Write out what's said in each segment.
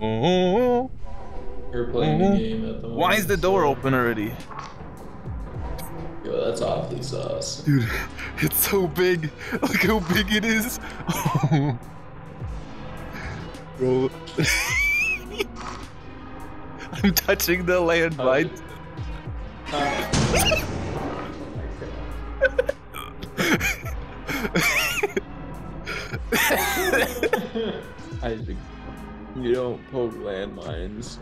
We're playing a game at the moment. Why is the door open already? Yo, that's awfully sauce. Dude, it's so big. Look how big it is. Bro. I'm touching the landmine. Isaac, you don't poke landmines.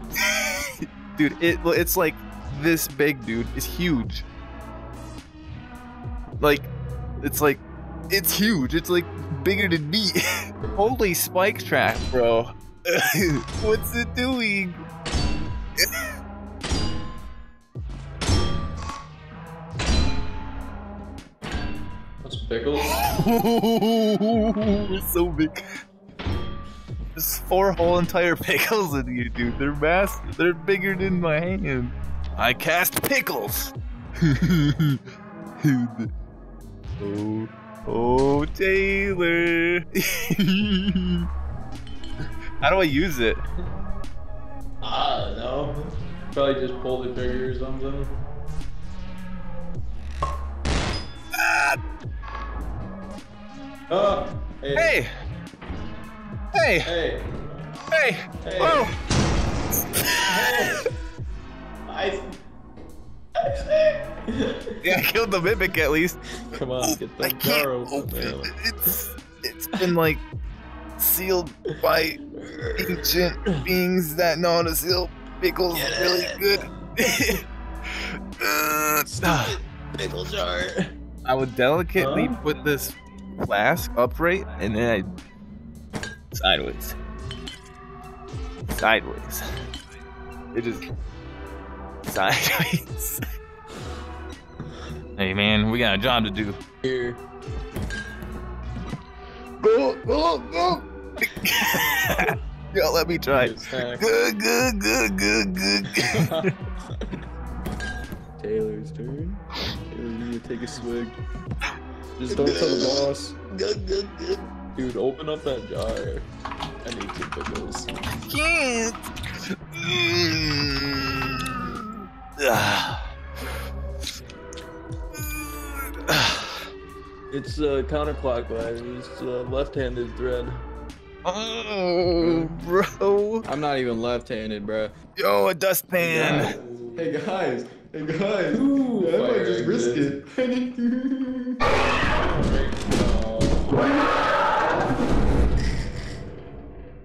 Dude, it's like this big, dude. It's huge. Like, it's huge. It's like bigger than me. Holy spike trap, bro. What's it doing? That's pickles. It's so big. There's four whole entire pickles in here, dude. They're massive. They're bigger than my hand. I cast pickles. Oh, oh, Taylor. How do I use it? I don't know. Probably just pull the trigger or something. Oh, hey. Hey. Hey. Hey. Hey. Hey. Oh. Hey. Yeah, I killed the mimic at least. Come on, get the car open. It's been like sealed by ancient beings that know how to seal pickles really good. Pickle jar. I would delicately put this flask upright and then I sideways. It is sideways. Hey man, we got a job to do. Here. Yo, let me try. Good. Taylor's turn. Taylor, you need to take a swig. Just don't tell the boss. Good. Dude, open up that jar. I need two pickles. I can't. It's counterclockwise. It's left-handed thread. Oh, bro. I'm not even left-handed, bro. Yo, a dustpan. Hey guys. Ooh, yeah, I might just risk it.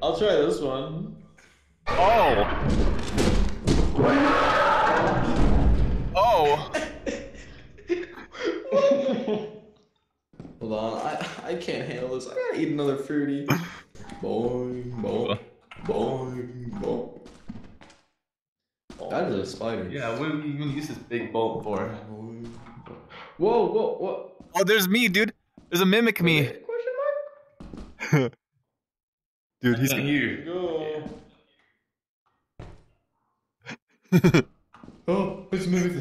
I'll try this one. Oh. Hold on, I can't handle this. I gotta eat another fruity. Boing, boing, boing, boing. That is a spider. Yeah, what are we gonna use this big bolt for? Whoa. Oh, there's me, dude. There's a mimic me. Question mark? Dude, he's here. Go. Oh, it's a mimic.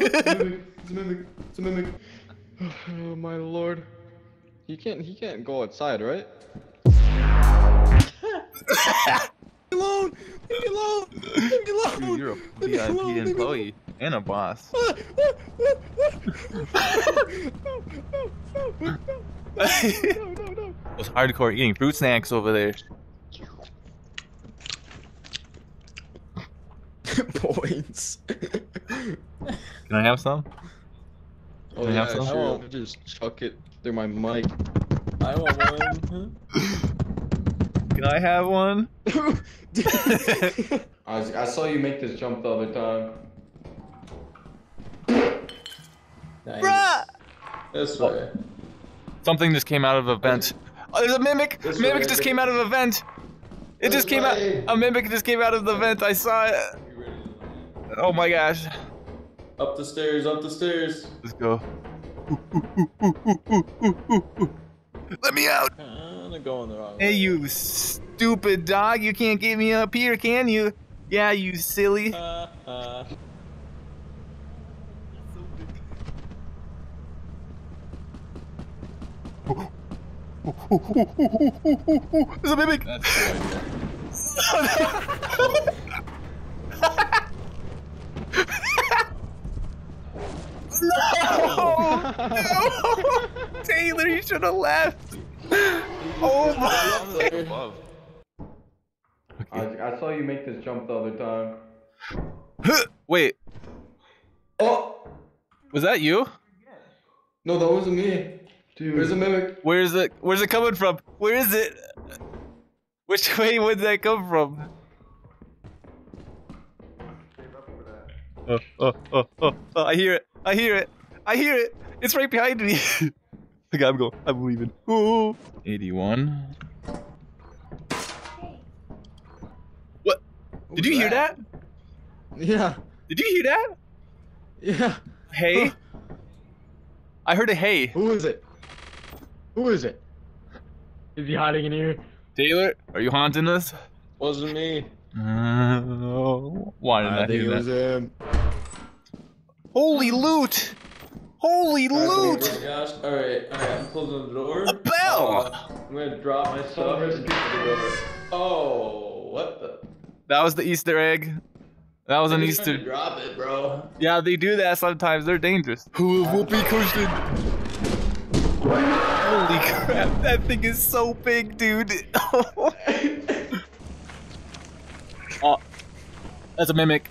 It's a mimic. Oh my lord. He can't go outside, right? Leave me alone! Dude, you're a VIP employee and a boss. No. It was hardcore eating fruit snacks over there. Points. Can I have some? Oh yeah, sure. Just chuck it through my mic. I want one. Can I have one? I saw you make this jump the other time. Nice. Bruh! This way. Something just came out of a vent. Oh, there's a mimic! Mimic just came out of a vent! It just came out. A mimic just came out of the vent. I saw it. Oh my gosh. Up the stairs. Let's go. Ooh. Let me out. I'm going the wrong way. Hey, you stupid dog. You can't get me up here, can you? Yeah, you silly. There's a mimic. No! Taylor, you should have left. Oh my! Okay. I saw you make this jump the other time. Wait. Oh, was that you? No, that wasn't me. Dude. Where's the mimic? Where's it? Where's it coming from? Where is it? Which way would that come from? Oh, I hear it. I hear it. I hear it. It's right behind me. Okay, I'm going. I'm leaving. Ooh. 81. What? Did you hear that? Yeah. Did you hear that? Yeah. Hey? I heard a hey. Who is it? Who is it? Is he hiding in here? Taylor, are you haunting us? Wasn't me. Why did I hear that? Was him. Holy loot! Holy loot! Alright, I'm closing the door. A bell! I'm gonna drop my stuff. Oh, what the? That was the Easter egg. That was an Easter. Drop it, bro. Yeah, they do that sometimes. They're dangerous. Whoopee cushion. Holy crap! That thing is so big, dude. Oh, that's a mimic.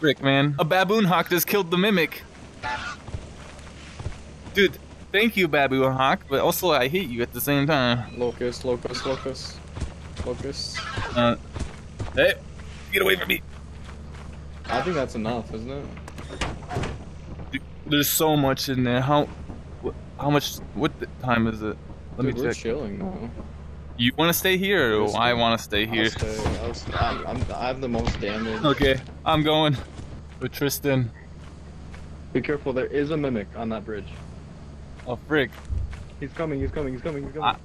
Rick, man, a baboon hawk just killed the mimic. Dude, thank you, baboon hawk, but also I hate you at the same time. Locust. Hey, get away from me. I think that's enough, isn't it? Dude, there's so much in there. How much? What time is it? Let me check. We're chilling now. You want to stay here, or I want to stay here? I'll stay. I have the most damage. Okay, I'm going with Tristan. Be careful, there is a mimic on that bridge. Oh, frick. He's coming. What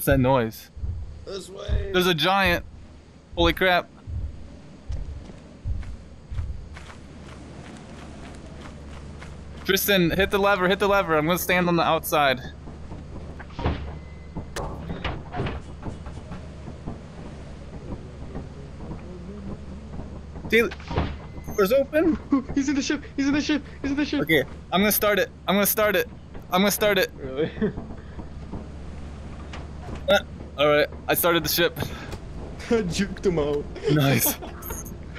is that noise? This way. There's a giant. Holy crap. Tristan, hit the lever. I'm gonna stand on the outside. Taylor, door's open. He's in the ship. Okay, I'm gonna start it. Really? Alright, I started the ship. I juked him out. Nice.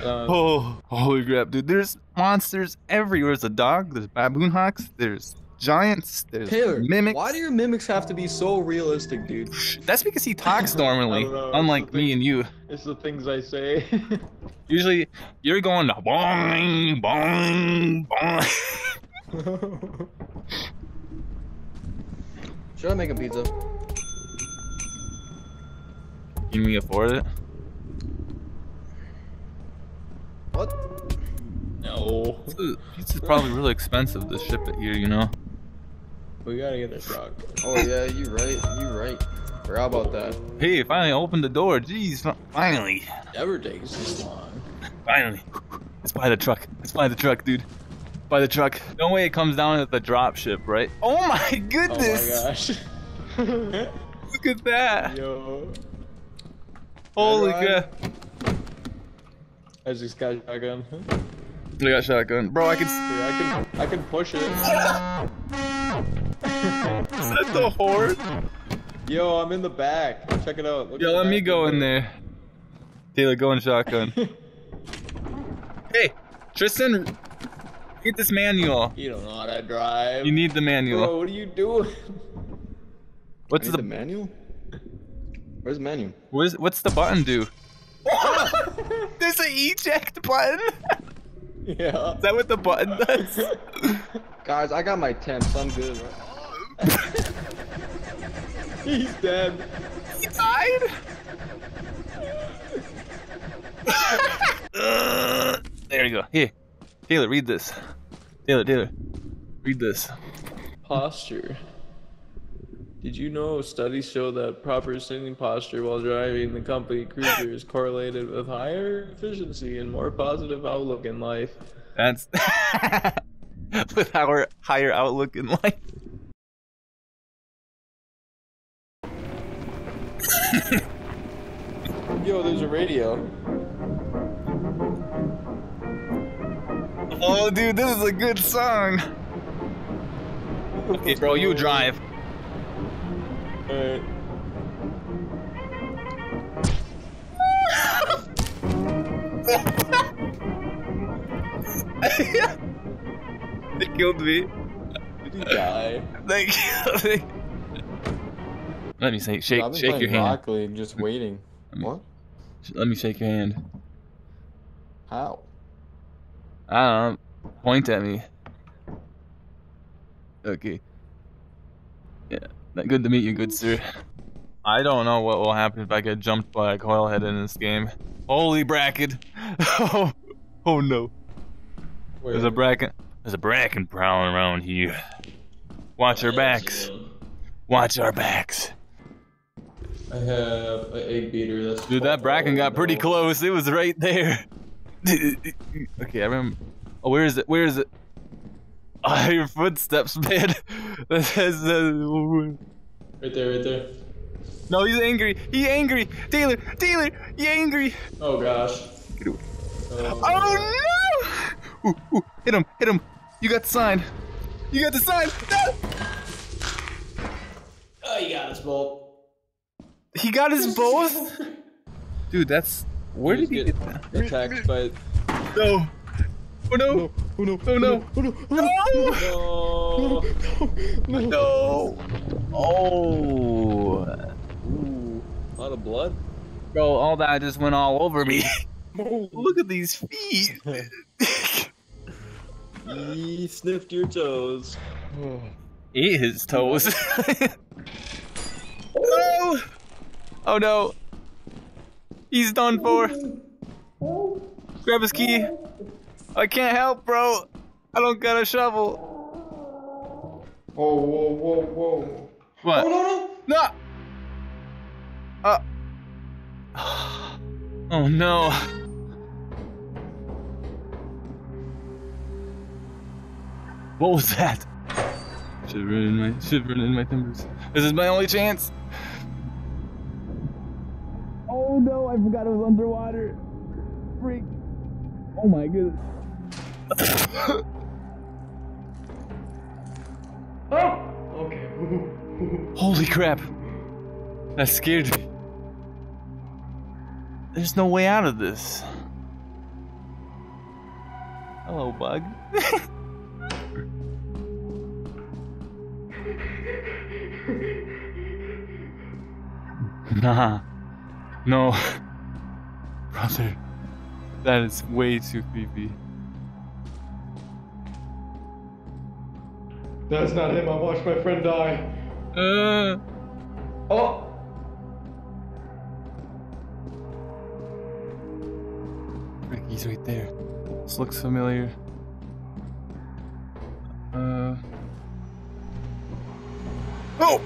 Oh, holy crap, dude. There's monsters everywhere. There's a dog, there's baboon hawks, there's giants, there's Taylor, mimics. Why do your mimics have to be so realistic, dude? That's because he talks normally, unlike me and you. It's the things I say. Usually, you're going to boing, boing, boing. Should I make a pizza? Can we afford it? What? No. Pizza's probably really expensive to ship it here, you know? We gotta get this rock. Oh yeah, you're right. Forgot about that. Hey, finally opened the door. Jeez, finally. Never takes this long. Finally. It's by the truck, dude. By the truck. No way it comes down at the drop ship, right? Oh my goodness! Oh my gosh. Look at that! Yo. Holy crap. I just got shotgun. You got shotgun. Bro, I can push it. Is that the horde? Yo, I'm in the back. Check it out. Look, yo, let me go in there. Taylor, go in shotgun. Hey, Tristan, get this manual. You don't know how to drive. You need the manual. Bro, what are you doing? What's the manual? Where's the menu? What's the button do? There's an eject button? Yeah. Is that what the button does? Guys, I got my 10, so I'm good. He's dead. He died? There you go. Here. Taylor, read this. Taylor, read this. Posture. Did you know studies show that proper sitting posture while driving the company cruiser is correlated with higher efficiency and more positive outlook in life? That's with our higher outlook in life. Yo, there's a radio. Oh, dude, this is a good song. Okay, bro, you drive. Alright. They killed me. Did he die? They killed me. Let me say, shake your hand. I'm just waiting. What? Let me shake your hand. How? I don't know. Point at me. Okay. Yeah. Good to meet you, good sir. I don't know what will happen if I get jumped by a coilhead in this game. Holy bracket! Oh no. Wait. There's a bracken prowling around here. Watch our backs. Watch our backs. I have an egg beater. That's dude, that bracken got pretty close. It was right there. Okay, I remember. Oh, where is it? Where is it? Oh, your footsteps, man. Right there, right there. No, he's angry. He angry. Taylor, you angry. Oh gosh. Oh no! Ooh, hit him. You got the sign. No! Oh, you got us both. He got us both? Dude, that's... Where did he get that? Attacked by... No. Oh no! Oh no! Oh no! Oh no! Oh no! No! No! Oh! Ooh, a lot of blood? Bro, all that just went all over me. Look at these feet! He sniffed your toes. Ate his toes. Oh! Oh no! He's done for! Grab his key! I can't help, bro. I don't got a shovel. Whoa, whoa, whoa, whoa! What? Oh, no! Oh no! What was that? Should run in my timbers. This is my only chance. Oh no! I forgot it was underwater. Freak! Oh my goodness. Oh! Okay. Holy crap! That scared me. There's no way out of this. Hello, bug. Nah. No. Brother. That is way too creepy. That's not him. I watched my friend die. Oh. Rick, he's right there. This looks familiar. Oh. No.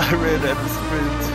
I ran at the sprint.